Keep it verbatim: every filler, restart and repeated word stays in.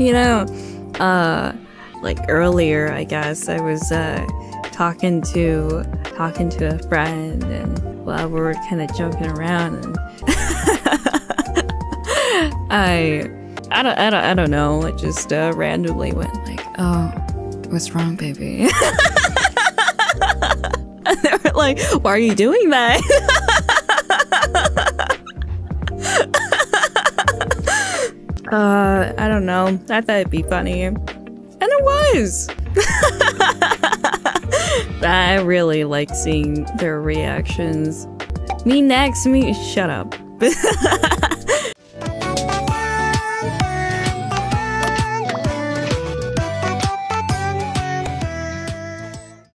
You know, uh, like earlier, I guess I was uh, talking to talking to a friend, and well, we were kind of joking around, and I I don't I don't I don't know. It just uh, randomly went like, "Oh, what's wrong, baby?" And they were like, "Why are you doing that?" uh, I don't know. I thought it'd be funny, and it was. I really like seeing their reactions. Me next, me shut up.